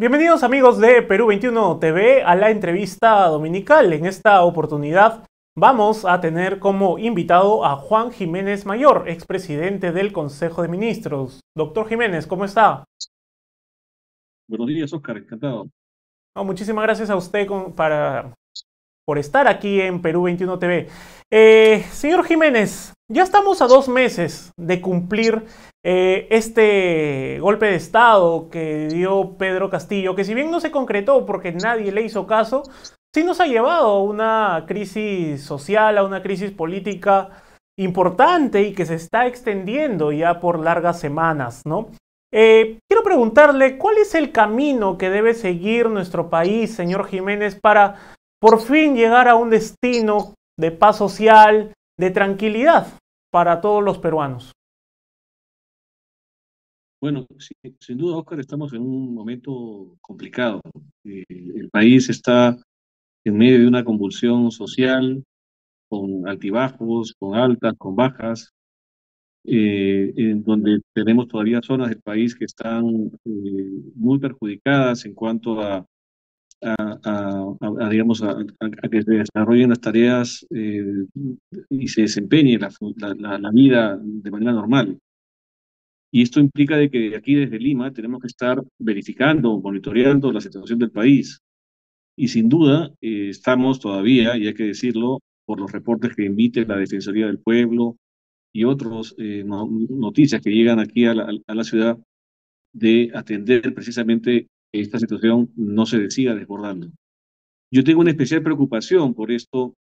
Bienvenidos amigos de Perú 21 TV a la entrevista dominical. En esta oportunidad vamos a tener como invitado a Juan Jiménez Mayor, expresidente del Consejo de Ministros. Doctor Jiménez, ¿cómo está? Buenos días, Oscar, encantado. No, muchísimas gracias a usted por estar aquí en Perú 21 TV. Señor Jiménez, ya estamos a 2 meses de cumplir este golpe de Estado que dio Pedro Castillo, que si bien no se concretó porque nadie le hizo caso, sí nos ha llevado a una crisis social, a una crisis política importante y que se está extendiendo ya por largas semanas, ¿no? Quiero preguntarle, ¿cuál es el camino que debe seguir nuestro país, señor Jiménez, para por fin llegar a un destino de paz social, de tranquilidad para todos los peruanos? Bueno, sin duda, Óscar, estamos en un momento complicado. El país está en medio de una convulsión social, con altibajos, con altas, con bajas, en donde tenemos todavía zonas del país que están muy perjudicadas en cuanto a que se desarrollen las tareas y se desempeñe la vida de manera normal. Y esto implica de que aquí desde Lima tenemos que estar verificando, monitoreando la situación del país. Y sin duda estamos todavía, y hay que decirlo, por los reportes que emite la Defensoría del Pueblo y otras noticias que llegan aquí a la ciudad, de atender precisamente que esta situación no se siga desbordando. Yo tengo una especial preocupación por esto,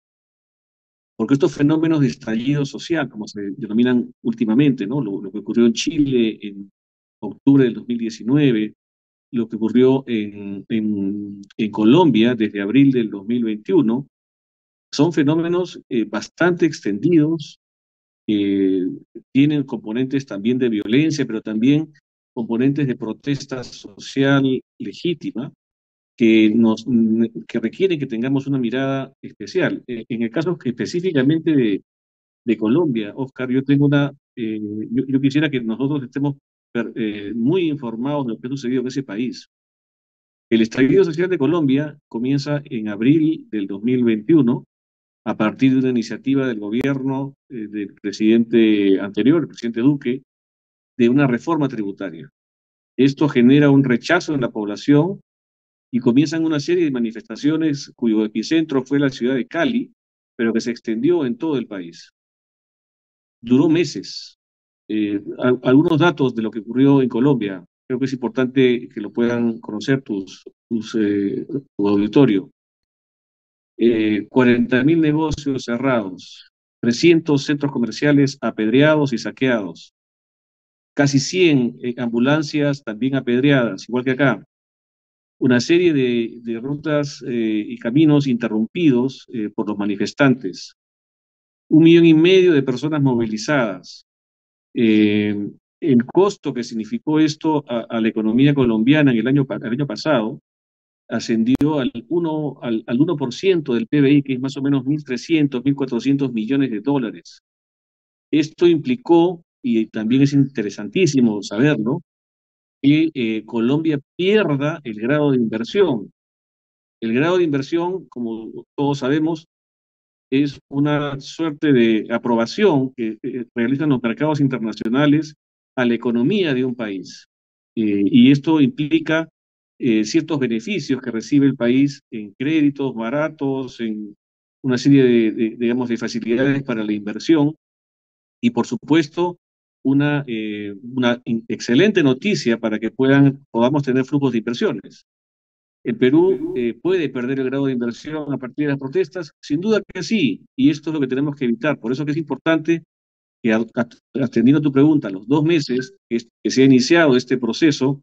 porque estos fenómenos de estallido social, como se denominan últimamente, ¿no? Lo que ocurrió en Chile en octubre del 2019, lo que ocurrió en Colombia desde abril del 2021, son fenómenos bastante extendidos, tienen componentes también de violencia, pero también componentes de protesta social legítima, que requieren que tengamos una mirada especial. En el caso específicamente de Colombia, Oscar, yo tengo yo quisiera que nosotros estemos muy informados de lo que ha sucedido en ese país. El estallido social de Colombia comienza en abril del 2021 a partir de una iniciativa del gobierno del presidente anterior, el presidente Duque, de una reforma tributaria. Esto genera un rechazo en la población y comienzan una serie de manifestaciones cuyo epicentro fue la ciudad de Cali, pero que se extendió en todo el país. Duró meses. Algunos datos de lo que ocurrió en Colombia, creo que es importante que lo puedan conocer tu auditorio. 40.000 negocios cerrados, 300 centros comerciales apedreados y saqueados, casi 100 ambulancias también apedreadas, igual que acá. Una serie de rutas y caminos interrumpidos por los manifestantes, 1,5 millones de personas movilizadas. El costo que significó esto a la economía colombiana en el año pasado ascendió al 1% del PBI, que es más o menos 1.300, 1.400 millones de dólares. Esto implicó, y también es interesantísimo saberlo, que Colombia pierda el grado de inversión. El grado de inversión, como todos sabemos, es una suerte de aprobación que realizan los mercados internacionales a la economía de un país. Y esto implica ciertos beneficios que recibe el país en créditos baratos, en una serie de facilidades para la inversión y, por supuesto, una excelente noticia para que podamos tener flujos de inversiones. El Perú puede perder el grado de inversión a partir de las protestas, sin duda que sí, y esto es lo que tenemos que evitar. Por eso que es importante que, atendiendo a tu pregunta, los 2 meses que se ha iniciado este proceso,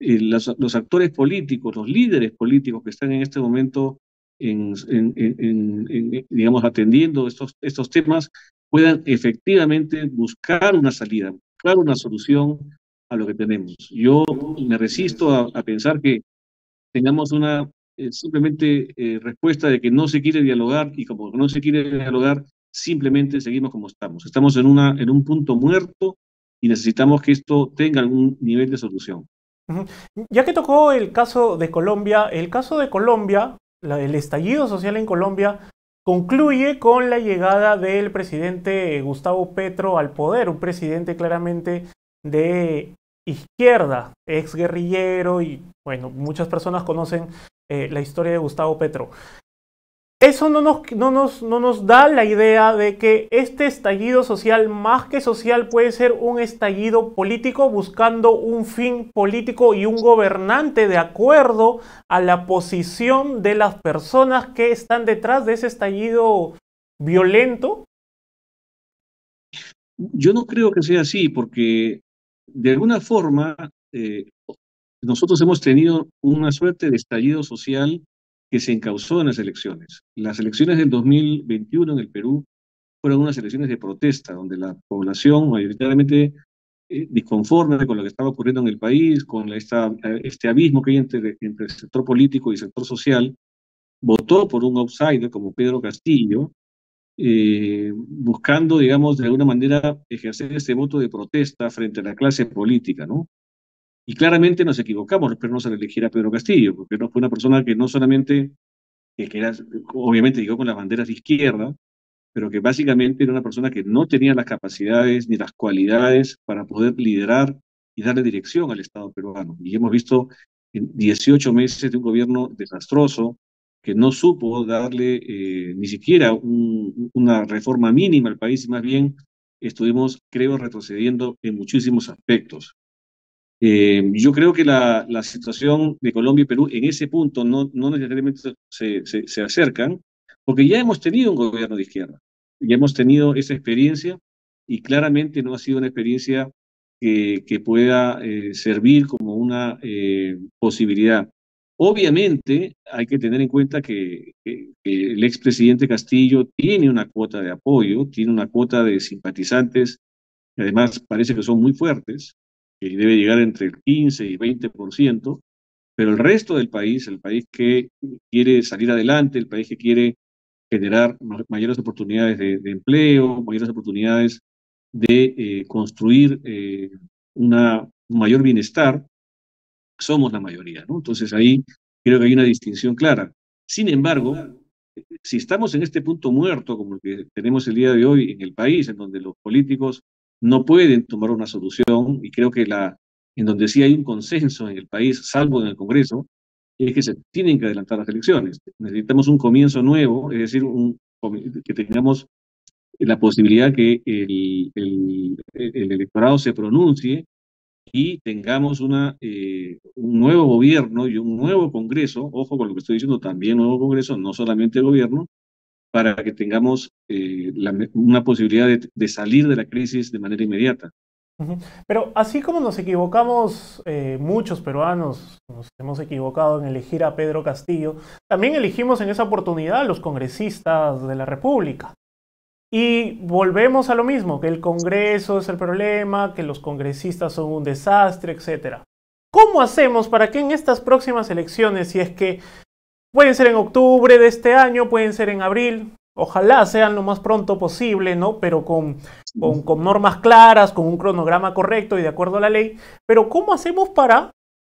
los actores políticos, los líderes políticos que están en este momento digamos, atendiendo estos temas, puedan efectivamente buscar una salida, buscar una solución a lo que tenemos. Yo me resisto a pensar que tengamos una simplemente respuesta de que no se quiere dialogar, y como no se quiere dialogar, simplemente seguimos como estamos. Estamos en un punto muerto y necesitamos que esto tenga algún nivel de solución. Ya que tocó el caso de Colombia, el estallido social en Colombia, concluye con la llegada del presidente Gustavo Petro al poder, un presidente claramente de izquierda, ex guerrillero, y bueno, muchas personas conocen la historia de Gustavo Petro. Eso no nos da la idea de que este estallido social, más que social, puede ser un estallido político buscando un fin político y un gobernante de acuerdo a la posición de las personas que están detrás de ese estallido violento. Yo no creo que sea así, porque de alguna forma nosotros hemos tenido una suerte de estallido social que se encauzó en las elecciones. Las elecciones del 2021 en el Perú fueron unas elecciones de protesta, donde la población mayoritariamente disconforme con lo que estaba ocurriendo en el país, con este abismo que hay entre el sector político y el sector social, votó por un outsider como Pedro Castillo, buscando, digamos, de alguna manera ejercer este voto de protesta frente a la clase política, ¿no? Y claramente nos equivocamos, pero no se le eligiera a Pedro Castillo, porque no fue una persona que no solamente, que era, obviamente llegó con las banderas de izquierda, pero que básicamente era una persona que no tenía las capacidades ni las cualidades para poder liderar y darle dirección al Estado peruano. Y hemos visto en 18 meses de un gobierno desastroso que no supo darle ni siquiera una reforma mínima al país, y más bien estuvimos, creo, retrocediendo en muchísimos aspectos. Yo creo que la situación de Colombia y Perú en ese punto no necesariamente se acercan, porque ya hemos tenido un gobierno de izquierda, ya hemos tenido esa experiencia, y claramente no ha sido una experiencia que pueda servir como una posibilidad. Obviamente hay que tener en cuenta que el expresidente Castillo tiene una cuota de apoyo, tiene una cuota de simpatizantes, que además parece que son muy fuertes, que debe llegar entre el 15 y 20%, pero el resto del país, el país que quiere salir adelante, el país que quiere generar mayores oportunidades de empleo, mayores oportunidades de construir un mayor bienestar, somos la mayoría, ¿no? Entonces ahí creo que hay una distinción clara. Sin embargo, si estamos en este punto muerto, como el que tenemos el día de hoy en el país, en donde los políticos no pueden tomar una solución, y creo que en donde sí hay un consenso en el país, salvo en el Congreso, es que se tienen que adelantar las elecciones. Necesitamos un comienzo nuevo, es decir, que tengamos la posibilidad que el electorado se pronuncie y tengamos un nuevo gobierno y un nuevo Congreso, ojo con lo que estoy diciendo, también nuevo Congreso, no solamente gobierno, para que tengamos una posibilidad de salir de la crisis de manera inmediata. Pero así como nos equivocamos, muchos peruanos nos hemos equivocado en elegir a Pedro Castillo, también elegimos en esa oportunidad a los congresistas de la República. Y volvemos a lo mismo, que el Congreso es el problema, que los congresistas son un desastre, etc. ¿Cómo hacemos para que en estas próximas elecciones, si es que pueden ser en octubre de este año, pueden ser en abril, ojalá sean lo más pronto posible, ¿no? Pero con normas claras, con un cronograma correcto y de acuerdo a la ley. Pero ¿cómo hacemos para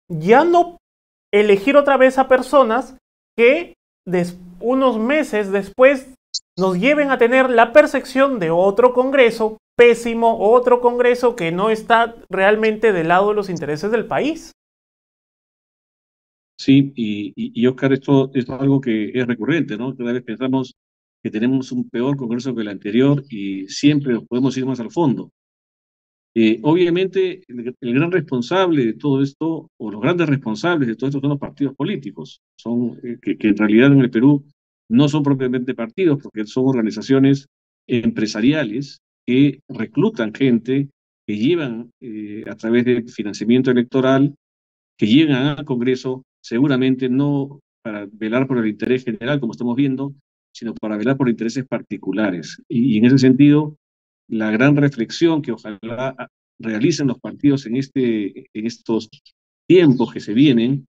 ya no elegir otra vez a personas que unos meses después nos lleven a tener la percepción de otro Congreso pésimo, otro Congreso que no está realmente del lado de los intereses del país? Sí, y Oscar, esto es algo que es recurrente, ¿no? Cada vez pensamos que tenemos un peor Congreso que el anterior y siempre podemos ir más al fondo. Obviamente, el gran responsable de todo esto, o los grandes responsables de todo esto, son los partidos políticos, que en realidad en el Perú no son propiamente partidos, porque son organizaciones empresariales que reclutan gente, que llevan a través del financiamiento electoral, que llegan al Congreso, seguramente no para velar por el interés general, como estamos viendo, sino para velar por intereses particulares. Y en ese sentido, la gran reflexión que ojalá realicen los partidos en estos tiempos que se vienen,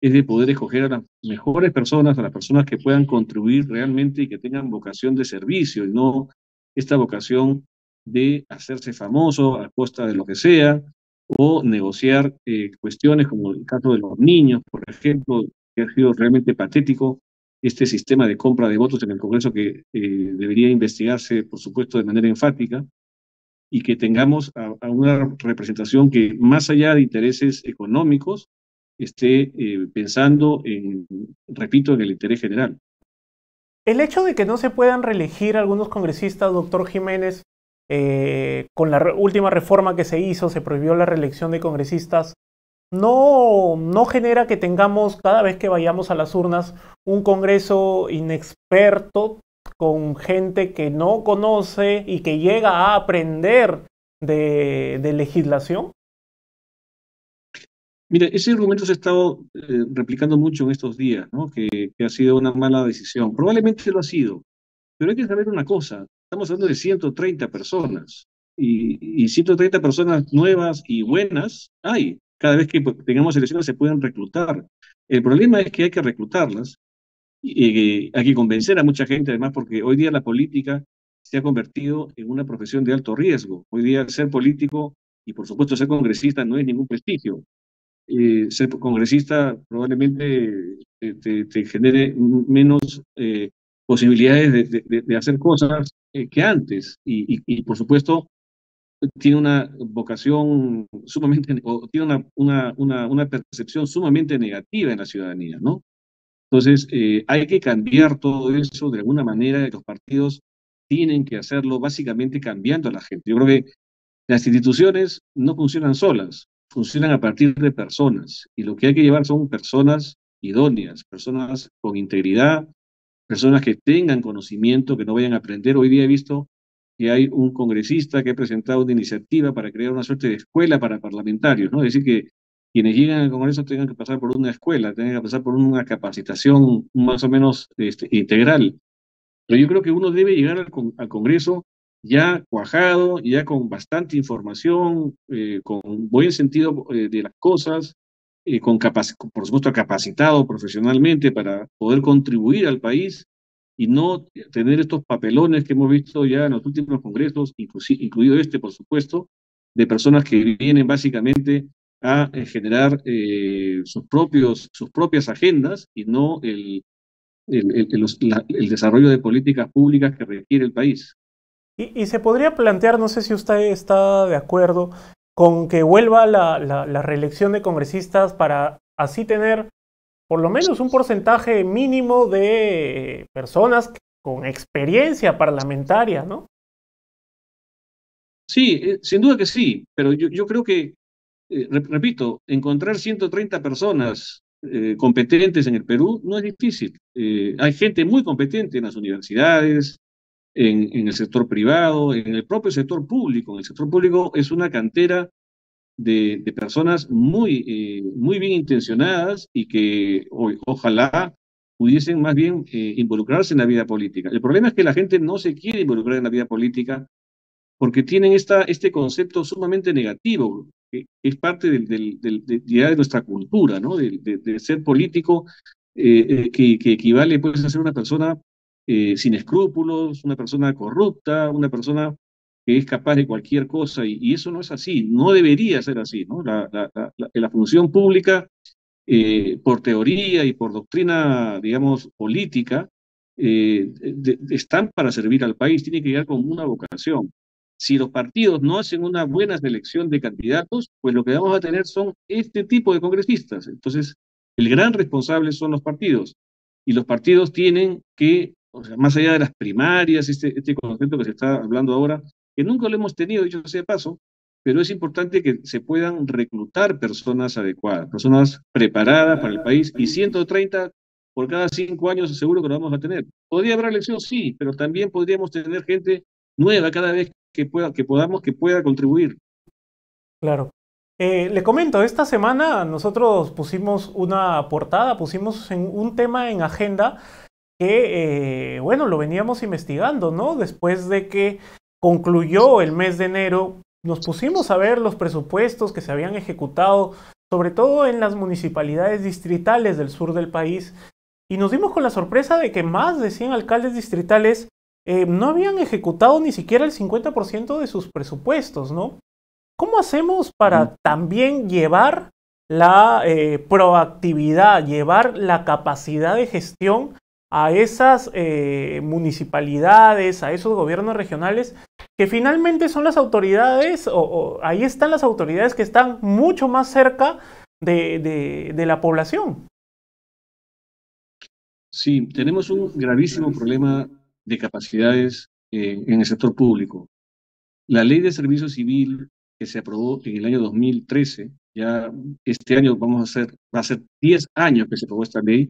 es de poder escoger a las mejores personas, a las personas que puedan contribuir realmente y que tengan vocación de servicio, y no esta vocación de hacerse famoso a costa de lo que sea, o negociar cuestiones como el caso de los niños, por ejemplo, que ha sido realmente patético este sistema de compra de votos en el Congreso que debería investigarse, por supuesto, de manera enfática, y que tengamos a una representación que, más allá de intereses económicos, esté pensando, repito, en el interés general. El hecho de que no se puedan reelegir algunos congresistas, doctor Jiménez, con la última reforma que se hizo, se prohibió la reelección de congresistas, ¿no genera que tengamos, cada vez que vayamos a las urnas, un Congreso inexperto, con gente que no conoce y que llega a aprender de legislación? Mira, ese argumento se ha estado replicando mucho en estos días, ¿no? Que ha sido una mala decisión. Probablemente lo ha sido, pero hay que saber una cosa. Estamos hablando de 130 personas, y 130 personas nuevas y buenas hay. Cada vez que tengamos elecciones se pueden reclutar. El problema es que hay que reclutarlas, hay que convencer a mucha gente, además, porque hoy día la política se ha convertido en una profesión de alto riesgo. Hoy día ser político y, por supuesto, ser congresista no es ningún prestigio. Ser congresista probablemente te genere menos posibilidades de hacer cosas que antes, y por supuesto tiene una vocación sumamente, o tiene una percepción sumamente negativa en la ciudadanía, ¿no? Entonces hay que cambiar todo eso de alguna manera. Los partidos tienen que hacerlo básicamente cambiando a la gente. Yo creo que las instituciones no funcionan solas, funcionan a partir de personas, y lo que hay que llevar son personas idóneas, personas con integridad, personas que tengan conocimiento, que no vayan a aprender. Hoy día he visto que hay un congresista que ha presentado una iniciativa para crear una suerte de escuela para parlamentarios, ¿no? Es decir, que quienes llegan al Congreso tengan que pasar por una escuela, tengan que pasar por una capacitación más o menos integral. Pero yo creo que uno debe llegar al Congreso ya cuajado, ya con bastante información, con buen sentido de las cosas, por supuesto capacitado profesionalmente para poder contribuir al país y no tener estos papelones que hemos visto ya en los últimos congresos, incluido este, por supuesto, de personas que vienen básicamente a generar sus propias agendas y no el desarrollo de políticas públicas que requiere el país. Y se podría plantear, no sé si usted está de acuerdo, con que vuelva la reelección de congresistas para así tener por lo menos un porcentaje mínimo de personas con experiencia parlamentaria, ¿no? Sí, sin duda que sí, pero yo creo que, repito, encontrar 130 personas competentes en el Perú no es difícil. Hay gente muy competente en las universidades, en el sector privado, en el propio sector público. En el sector público es una cantera de personas muy bien intencionadas y que ojalá pudiesen más bien involucrarse en la vida política. El problema es que la gente no se quiere involucrar en la vida política porque tienen este concepto sumamente negativo, que es parte de nuestra cultura, ¿no? De ser político, que equivale, pues, a ser una persona sin escrúpulos, una persona corrupta, una persona que es capaz de cualquier cosa, y eso no es así, no debería ser así, ¿no? La función pública, por teoría y por doctrina, digamos, política, están para servir al país, tiene que llegar con una vocación. Si los partidos no hacen una buena selección de candidatos, pues lo que vamos a tener son este tipo de congresistas. Entonces, el gran responsable son los partidos, y los partidos tienen que, o sea, más allá de las primarias, este concepto que se está hablando ahora, que nunca lo hemos tenido, dicho sea de paso, pero es importante que se puedan reclutar personas adecuadas, personas preparadas para el país, y 130 por cada 5 años seguro que lo vamos a tener. ¿Podría haber elección? Sí, pero también podríamos tener gente nueva cada vez que pueda contribuir. Claro. Le comento, esta semana nosotros pusimos una portada, pusimos un tema en agenda que, bueno, lo veníamos investigando, ¿no? Después de que concluyó el mes de enero, nos pusimos a ver los presupuestos que se habían ejecutado, sobre todo en las municipalidades distritales del sur del país, y nos dimos con la sorpresa de que más de 100 alcaldes distritales no habían ejecutado ni siquiera el 50% de sus presupuestos, ¿no? ¿Cómo hacemos para también llevar la proactividad, llevar la capacidad de gestión a esas municipalidades, a esos gobiernos regionales, que finalmente son las autoridades, o ahí están las autoridades que están mucho más cerca de la población? Sí, tenemos un gravísimo problema de capacidades en el sector público. La ley de servicio civil que se aprobó en el año 2013, ya este año va a ser 10 años que se aprobó esta ley,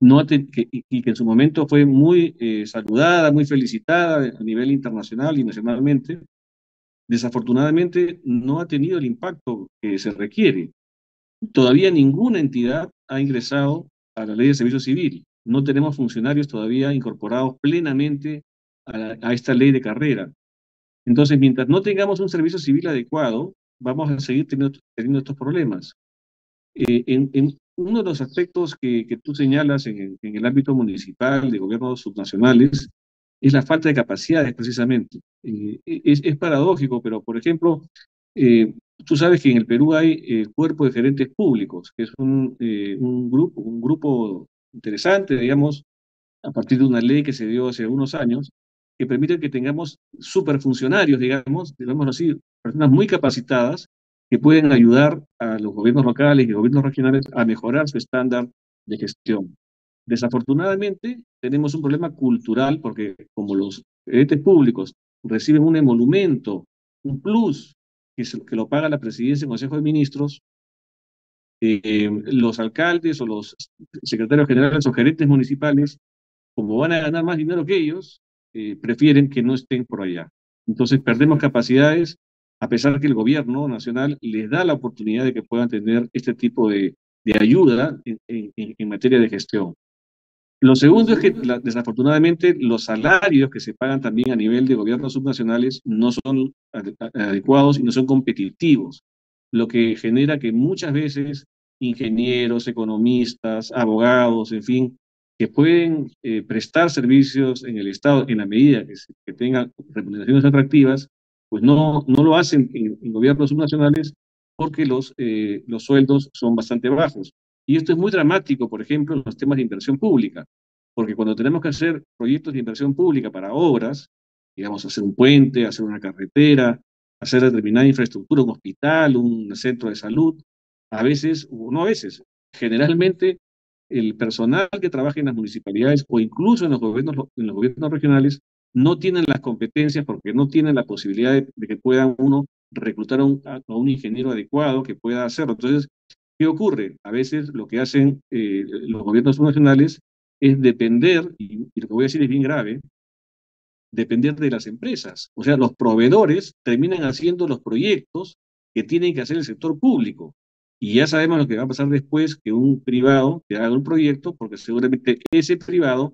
y que en su momento fue muy saludada, muy felicitada a nivel internacional y nacionalmente, desafortunadamente no ha tenido el impacto que se requiere. Todavía ninguna entidad ha ingresado a la ley de servicio civil. No tenemos funcionarios todavía incorporados plenamente a esta ley de carrera. Entonces, mientras no tengamos un servicio civil adecuado, vamos a seguir teniendo estos problemas. En uno de los aspectos que tú señalas en el ámbito municipal, de gobiernos subnacionales, es la falta de capacidades, precisamente. Es paradójico, pero, por ejemplo, tú sabes que en el Perú hay cuerpo de gerentes públicos, que es un grupo interesante, digamos, a partir de una ley que se dio hace unos años, que permiten que tengamos superfuncionarios, digamos así, personas muy capacitadas que pueden ayudar a los gobiernos locales y gobiernos regionales a mejorar su estándar de gestión. Desafortunadamente, tenemos un problema cultural porque como los entes públicos reciben un emolumento, un plus, que lo paga la presidencia del Consejo de Ministros, los alcaldes o los secretarios generales o gerentes municipales, como van a ganar más dinero que ellos, prefieren que no estén por allá. Entonces perdemos capacidades, a pesar que el gobierno nacional les da la oportunidad de que puedan tener este tipo de ayuda en materia de gestión. Lo segundo es que desafortunadamente los salarios que se pagan también a nivel de gobiernos subnacionales no son adecuados y no son competitivos, lo que genera que muchas veces ingenieros, economistas, abogados, en fin, que pueden prestar servicios en el Estado en la medida que tengan remuneraciones atractivas, pues no lo hacen en gobiernos subnacionales porque los sueldos son bastante bajos. Y esto es muy dramático, por ejemplo, en los temas de inversión pública, porque cuando tenemos que hacer proyectos de inversión pública para obras, digamos, hacer un puente, hacer una carretera, hacer determinada infraestructura, un hospital, un centro de salud, a veces, o no a veces, generalmente, el personal que trabaja en las municipalidades o incluso en los gobiernos regionales no tienen las competencias porque no tienen la posibilidad de que puedan uno reclutar a un ingeniero adecuado que pueda hacerlo. Entonces, ¿qué ocurre? A veces lo que hacen los gobiernos nacionales es depender, y lo que voy a decir es bien grave, depender de las empresas. O sea, los proveedores terminan haciendo los proyectos que tienen que hacer el sector público. Y ya sabemos lo que va a pasar después, que un privado que haga un proyecto, porque seguramente ese privado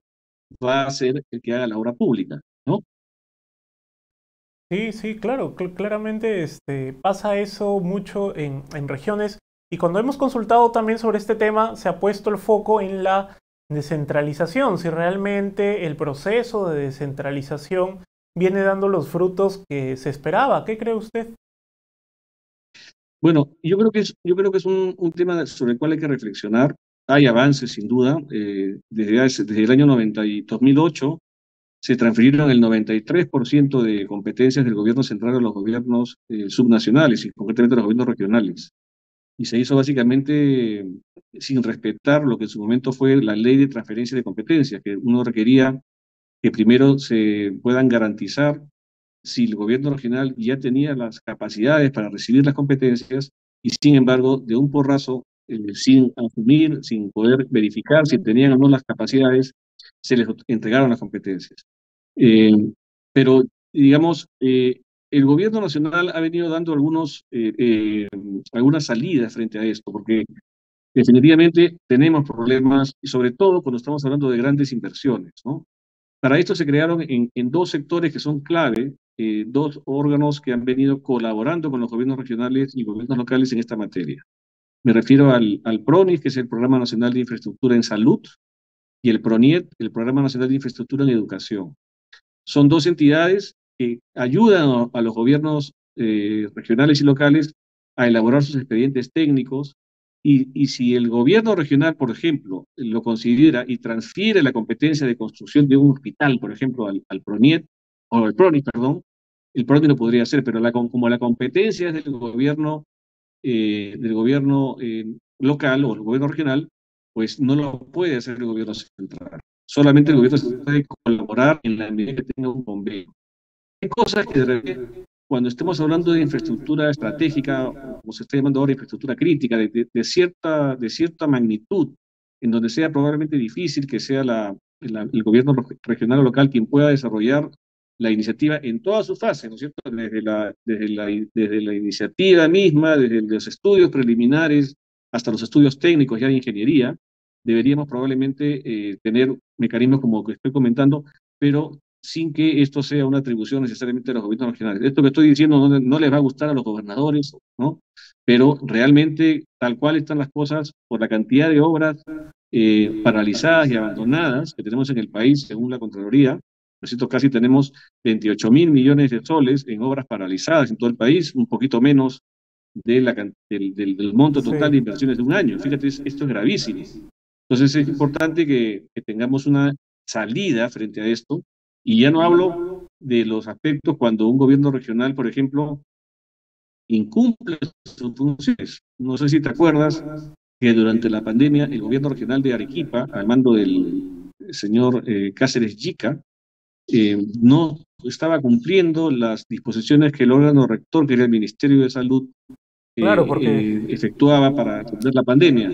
va a ser el que haga la obra pública, ¿no? Sí, claro, claramente pasa eso mucho en regiones. Y cuando hemos consultado también sobre este tema, se ha puesto el foco en la descentralización, si realmente el proceso de descentralización viene dando los frutos que se esperaba. ¿Qué cree usted? Bueno, yo creo que es un tema sobre el cual hay que reflexionar. Hay avances, sin duda. Desde el año 2008 se transfirieron el 93% de competencias del gobierno central a los gobiernos subnacionales y concretamente a los gobiernos regionales. Y se hizo básicamente sin respetar lo que en su momento fue la ley de transferencia de competencias, que uno requería que primero se puedan garantizar si el gobierno regional ya tenía las capacidades para recibir las competencias y, sin embargo, de un porrazo, sin asumir, sin poder verificar si tenían o no las capacidades, se les entregaron las competencias. Pero, digamos, el gobierno nacional ha venido dando algunas salidas frente a esto, porque definitivamente tenemos problemas, y sobre todo cuando estamos hablando de grandes inversiones, ¿no? Para esto se crearon en dos sectores que son clave, dos órganos que han venido colaborando con los gobiernos regionales y gobiernos locales en esta materia. Me refiero al PRONIS, que es el Programa Nacional de Infraestructura en Salud, y el PRONIED, el Programa Nacional de Infraestructura en Educación. Son dos entidades que ayudan a los gobiernos regionales y locales a elaborar sus expedientes técnicos, y si el gobierno regional, por ejemplo, lo considera y transfiere la competencia de construcción de un hospital, por ejemplo, al PRONIED, o al PRONIS, perdón, el PRONIS lo podría hacer, pero como la competencia es del gobierno local o el gobierno regional, pues no lo puede hacer el gobierno central. Solamente el gobierno central puede colaborar en la medida que tenga un convenio. Hay cosas que de repente, cuando estemos hablando de infraestructura estratégica, como se está llamando ahora infraestructura crítica, de cierta magnitud, en donde sea probablemente difícil que sea el gobierno regional o local quien pueda desarrollar la iniciativa en todas sus fases, ¿no es cierto? Desde la iniciativa misma, desde los estudios preliminares hasta los estudios técnicos ya de ingeniería, deberíamos probablemente tener mecanismos como que estoy comentando, pero sin que esto sea una atribución necesariamente de los gobiernos regionales. Esto que estoy diciendo no les va a gustar a los gobernadores, ¿no? Pero realmente, tal cual están las cosas, por la cantidad de obras paralizadas y abandonadas que tenemos en el país, según la Contraloría, nosotros casi tenemos 28.000 millones de soles en obras paralizadas en todo el país, un poquito menos del monto total de inversiones de un año. Fíjate, esto es gravísimo. Entonces es importante que tengamos una salida frente a esto, y ya no hablo de los aspectos cuando un gobierno regional, por ejemplo, incumple sus funciones. No sé si te acuerdas que durante la pandemia el gobierno regional de Arequipa, al mando del señor Cáceres Jica, no estaba cumpliendo las disposiciones que el órgano rector, que era el Ministerio de Salud, efectuaba para atender la pandemia.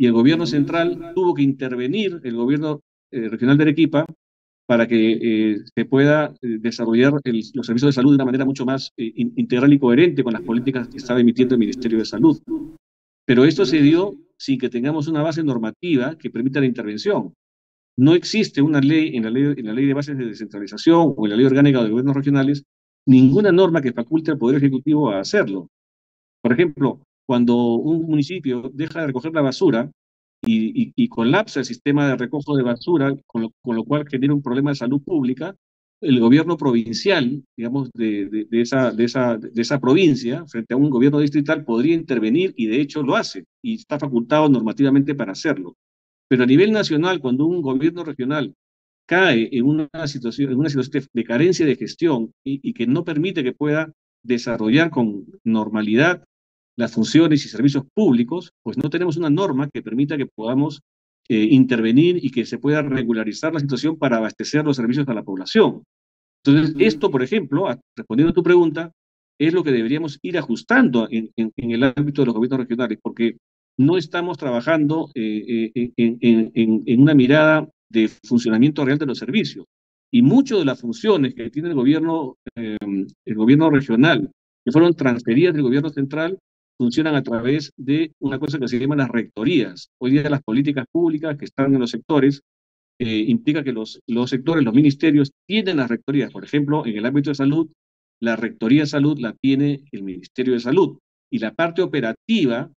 Y el gobierno central tuvo que intervenir, el gobierno regional de Arequipa, para que se pueda desarrollar los servicios de salud de una manera mucho más integral y coherente con las políticas que estaba emitiendo el Ministerio de Salud. Pero esto se dio sin que tengamos una base normativa que permita la intervención. No existe una ley en la ley de bases de descentralización o en la ley orgánica de gobiernos regionales, ninguna norma que faculte al Poder Ejecutivo a hacerlo. Por ejemplo, cuando un municipio deja de recoger la basura y colapsa el sistema de recojo de basura, con lo cual genera un problema de salud pública, el gobierno provincial, digamos, de esa provincia, frente a un gobierno distrital, podría intervenir, y de hecho lo hace, y está facultado normativamente para hacerlo. Pero a nivel nacional, cuando un gobierno regional cae en una situación de carencia de gestión y que no permite que pueda desarrollar con normalidad las funciones y servicios públicos, pues no tenemos una norma que permita que podamos intervenir y que se pueda regularizar la situación para abastecer los servicios a la población. Entonces, esto, por ejemplo, respondiendo a tu pregunta, es lo que deberíamos ir ajustando en el ámbito de los gobiernos regionales, porque no estamos trabajando en una mirada de funcionamiento real de los servicios. Y muchas de las funciones que tiene el gobierno regional, que fueron transferidas del gobierno central, funcionan a través de una cosa que se llama las rectorías. Hoy día las políticas públicas que están en los sectores implica que los sectores, los ministerios, tienen las rectorías. Por ejemplo, en el ámbito de salud, la rectoría de salud la tiene el Ministerio de Salud. Y la parte operativa,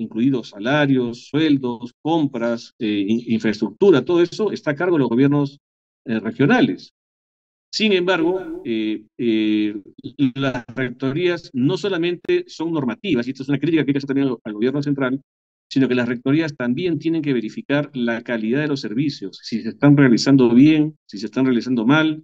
incluidos salarios, sueldos, compras, infraestructura, todo eso está a cargo de los gobiernos regionales. Sin embargo, las rectorías no solamente son normativas, y esto es una crítica que hay que hacer también al gobierno central, sino que las rectorías también tienen que verificar la calidad de los servicios, si se están realizando bien, si se están realizando mal,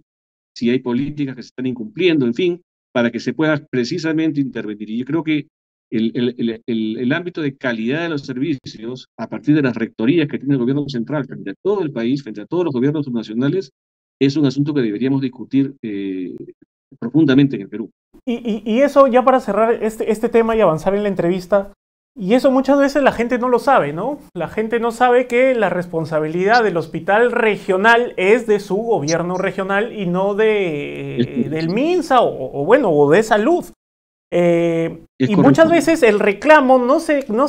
si hay políticas que se están incumpliendo, en fin, para que se pueda precisamente intervenir. Y yo creo que el ámbito de calidad de los servicios, a partir de las rectorías que tiene el gobierno central frente a todo el país, frente a todos los gobiernos subnacionales, es un asunto que deberíamos discutir profundamente en el Perú. Y eso, ya para cerrar este tema y avanzar en la entrevista, y eso muchas veces la gente no lo sabe, ¿no? La gente no sabe que la responsabilidad del hospital regional es de su gobierno regional y no del MinSA o de salud. Y muchas veces el reclamo no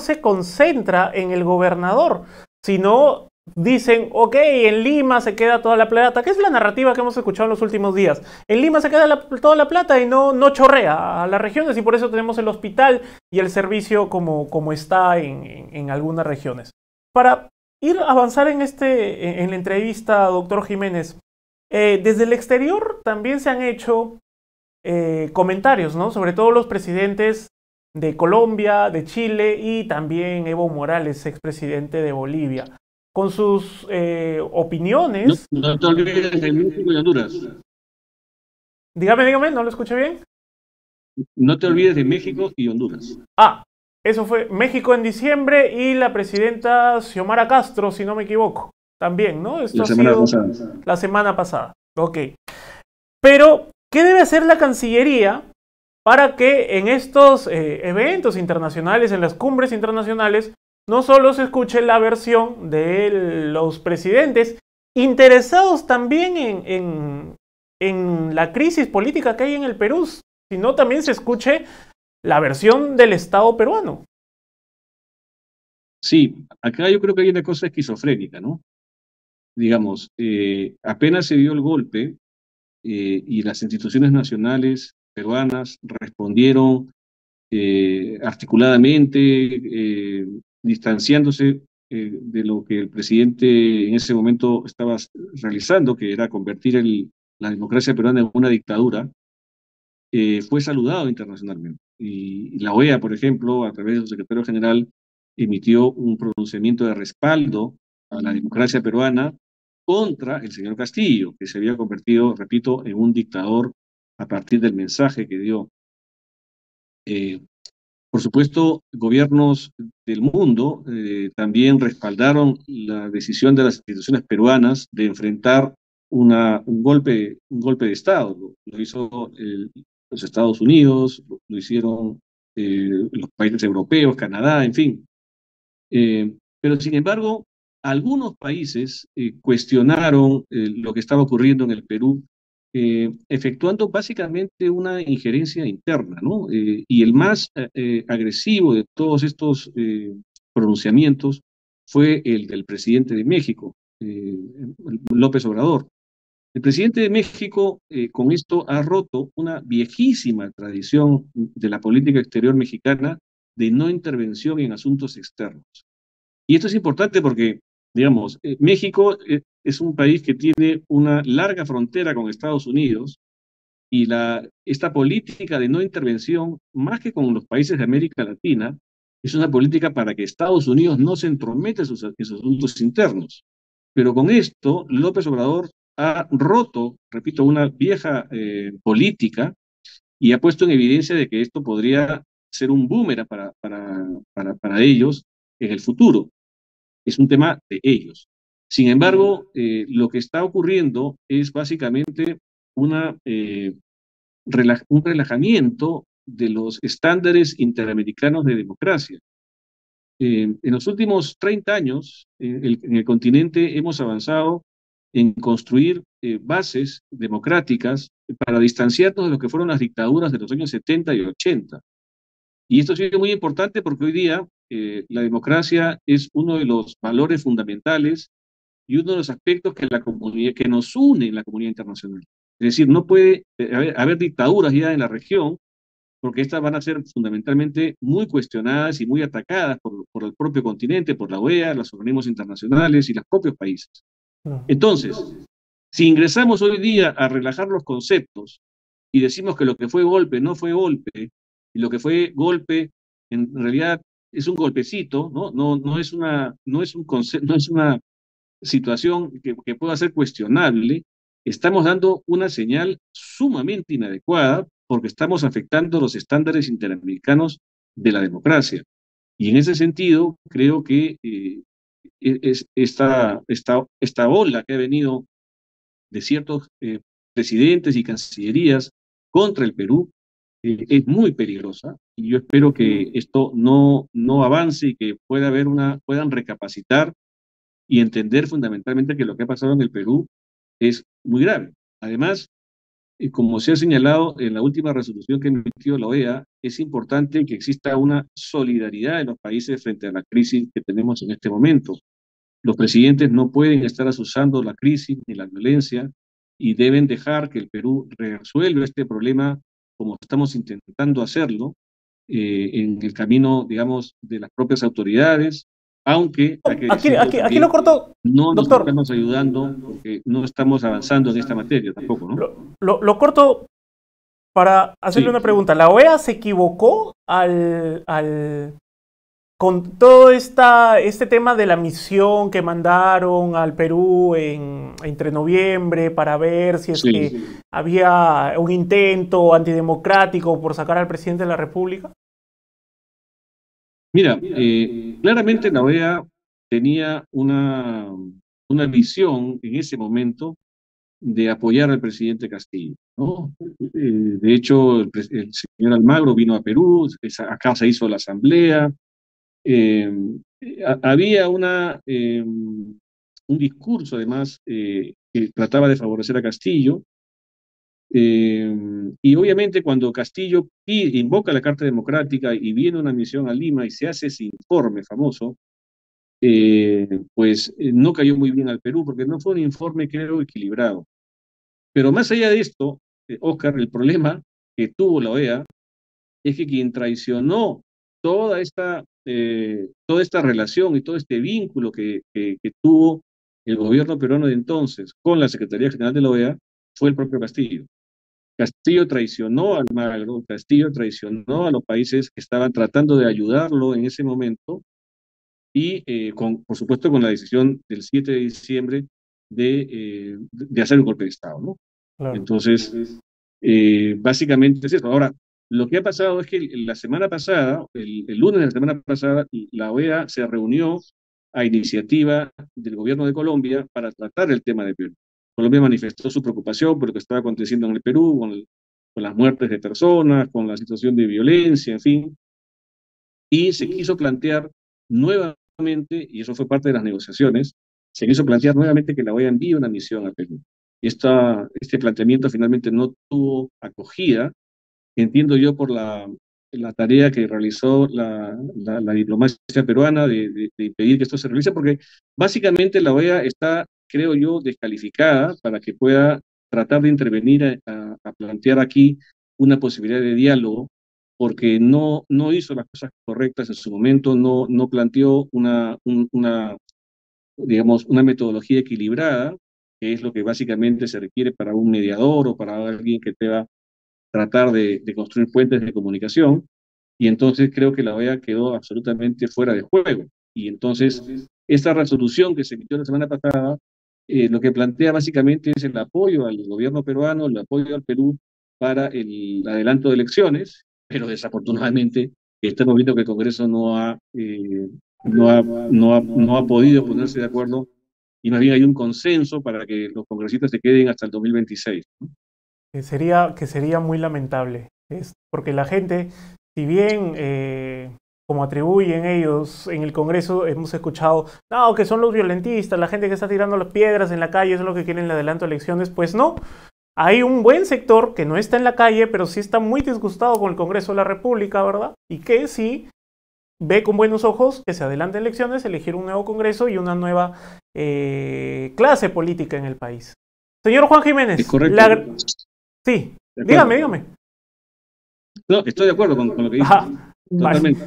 se concentra en el gobernador, sino... Dicen, ok, en Lima se queda toda la plata, que es la narrativa que hemos escuchado en los últimos días. En Lima se queda toda la plata y no chorrea a las regiones, y por eso tenemos el hospital y el servicio como está en algunas regiones. Para ir a avanzar en la entrevista, doctor Jiménez, desde el exterior también se han hecho comentarios, ¿no? Sobre todo los presidentes de Colombia, de Chile y también Evo Morales, expresidente de Bolivia, con sus opiniones. No te olvides de México y Honduras. Dígame, dígame, ¿no lo escuché bien? No te olvides de México y Honduras. Ah, eso fue México en diciembre y la presidenta Xiomara Castro, si no me equivoco, también, ¿no? Esto ha sido la semana pasada. Ok. Pero, ¿qué debe hacer la Cancillería para que en estos eventos internacionales, en las cumbres internacionales, no solo se escuche la versión de los presidentes interesados también en la crisis política que hay en el Perú, sino también se escuche la versión del Estado peruano? Sí, acá yo creo que hay una cosa esquizofrénica, ¿no? Digamos, apenas se dio el golpe y las instituciones nacionales peruanas respondieron articuladamente, distanciándose de lo que el presidente en ese momento estaba realizando, que era convertir la democracia peruana en una dictadura. Fue saludado internacionalmente. Y la OEA, por ejemplo, a través de su secretario general, emitió un pronunciamiento de respaldo a la democracia peruana contra el señor Castillo, que se había convertido, repito, en un dictador a partir del mensaje que dio. Por supuesto, gobiernos del mundo también respaldaron la decisión de las instituciones peruanas de enfrentar un golpe de Estado. Lo hizo los Estados Unidos, lo hicieron los países europeos, Canadá, en fin. Pero sin embargo, algunos países cuestionaron lo que estaba ocurriendo en el Perú, efectuando básicamente una injerencia interna, ¿no? Y el más agresivo de todos estos pronunciamientos fue el del presidente de México, López Obrador. El presidente de México con esto ha roto una viejísima tradición de la política exterior mexicana de no intervención en asuntos externos. Y esto es importante porque, digamos, México es un país que tiene una larga frontera con Estados Unidos y esta política de no intervención, más que con los países de América Latina, es una política para que Estados Unidos no se entrometa en sus asuntos internos. Pero con esto, López Obrador ha roto, repito, una vieja política y ha puesto en evidencia de que esto podría ser un boomerang para ellos en el futuro. Es un tema de ellos. Sin embargo, lo que está ocurriendo es básicamente un relajamiento de los estándares interamericanos de democracia. En los últimos 30 años, en el continente hemos avanzado en construir bases democráticas para distanciarnos de lo que fueron las dictaduras de los años 70 y 80. Y esto ha sido muy importante porque hoy día la democracia es uno de los valores fundamentales y uno de los aspectos que nos une en la comunidad internacional. Es decir, no puede haber dictaduras ya en la región, porque estas van a ser fundamentalmente muy cuestionadas y muy atacadas por el propio continente, por la OEA, los organismos internacionales y los propios países. Entonces, si ingresamos hoy día a relajar los conceptos y decimos que lo que fue golpe no fue golpe, y lo que fue golpe en realidad es un golpecito, ¿no? No es una situación que pueda ser cuestionable, estamos dando una señal sumamente inadecuada porque estamos afectando los estándares interamericanos de la democracia. Y en ese sentido, creo que esta ola que ha venido de ciertos presidentes y cancillerías contra el Perú es muy peligrosa, y yo espero que esto no avance y que puedan recapacitar y entender fundamentalmente que lo que ha pasado en el Perú es muy grave. Además, como se ha señalado en la última resolución que emitió la OEA, es importante que exista una solidaridad en los países frente a la crisis que tenemos en este momento. Los presidentes no pueden estar azuzando la crisis ni la violencia y deben dejar que el Perú resuelva este problema como estamos intentando hacerlo en el camino, digamos, de las propias autoridades, aunque aquí lo corto, no nos doctor, estamos ayudando porque no estamos avanzando en esta materia tampoco, ¿no? Lo corto para hacerle una pregunta. ¿La OEA se equivocó con todo este tema de la misión que mandaron al Perú entre noviembre para ver si es que había un intento antidemocrático por sacar al presidente de la República? Mira, claramente la OEA tenía una visión en ese momento de apoyar al presidente Castillo, ¿no? De hecho, el señor Almagro vino a Perú, acá se hizo la asamblea, había un discurso además que trataba de favorecer a Castillo, y obviamente cuando Castillo invoca la Carta Democrática y viene una misión a Lima y se hace ese informe famoso, pues no cayó muy bien al Perú porque no fue un informe, creo, equilibrado. Pero más allá de esto, Oscar, el problema que tuvo la OEA es que quien traicionó toda esta relación y todo este vínculo que tuvo el gobierno peruano de entonces con la Secretaría General de la OEA fue el propio Castillo. Castillo traicionó a Almagro, Castillo traicionó a los países que estaban tratando de ayudarlo en ese momento, y por supuesto con la decisión del 7 de diciembre de hacer un golpe de Estado, ¿no? Claro. Entonces, básicamente es eso. Ahora, lo que ha pasado es que la semana pasada, el lunes de la semana pasada, la OEA se reunió a iniciativa del gobierno de Colombia para tratar el tema de Perú. Colombia manifestó su preocupación por lo que estaba aconteciendo en el Perú, con las muertes de personas, con la situación de violencia, en fin, y se quiso plantear nuevamente, y eso fue parte de las negociaciones, se quiso plantear nuevamente que la OEA envíe una misión a Perú. Este planteamiento finalmente no tuvo acogida, entiendo yo, por la tarea que realizó la diplomacia peruana de impedir que esto se realice, porque básicamente la OEA está, creo yo, descalificada para que pueda tratar de intervenir a plantear aquí una posibilidad de diálogo, porque no hizo las cosas correctas en su momento, no planteó una metodología equilibrada, que es lo que básicamente se requiere para un mediador o para alguien que te va a tratar de construir puentes de comunicación, y entonces creo que la OEA quedó absolutamente fuera de juego. Y entonces, esta resolución que se emitió la semana pasada, lo que plantea básicamente es el apoyo al gobierno peruano, el apoyo al Perú para el adelanto de elecciones, pero desafortunadamente estamos viendo que el Congreso no ha podido ponerse de acuerdo, y más bien hay un consenso para que los congresistas se queden hasta el 2026. Que sería muy lamentable, porque la gente, si bien como atribuyen ellos en el Congreso, hemos escuchado, no, que son los violentistas, la gente que está tirando las piedras en la calle, eso es lo que quieren el adelanto de elecciones, pues no. Hay un buen sector que no está en la calle, pero sí está muy disgustado con el Congreso de la República, ¿verdad? Y que sí ve con buenos ojos que se adelanten elecciones, elegir un nuevo Congreso y una nueva clase política en el país. Señor Juan Jiménez. Es correcto. Sí, dígame. No, estoy de acuerdo con lo que dice. Totalmente.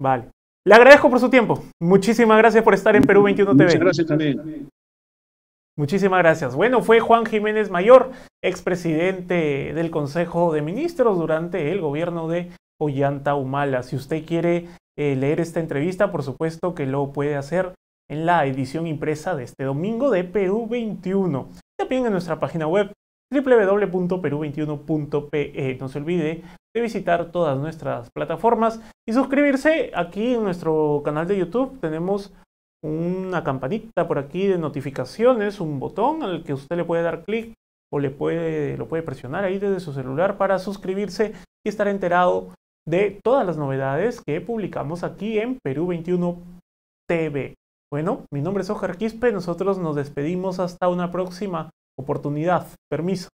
Vale. Le agradezco por su tiempo. Muchísimas gracias por estar en Perú 21 TV. Muchas gracias también. Muchísimas gracias. Bueno, fue Juan Jiménez Mayor, expresidente del Consejo de Ministros durante el gobierno de Ollanta Humala. Si usted quiere leer esta entrevista, por supuesto que lo puede hacer en la edición impresa de este domingo de Perú 21. También en nuestra página web www.peru21.pe. No se olvide de visitar todas nuestras plataformas y suscribirse aquí en nuestro canal de YouTube. Tenemos una campanita por aquí de notificaciones, un botón al que usted le puede dar clic o lo puede presionar ahí desde su celular para suscribirse y estar enterado de todas las novedades que publicamos aquí en Perú 21 TV. Bueno, mi nombre es Oscar Quispe, nosotros nos despedimos hasta una próxima oportunidad. Permiso.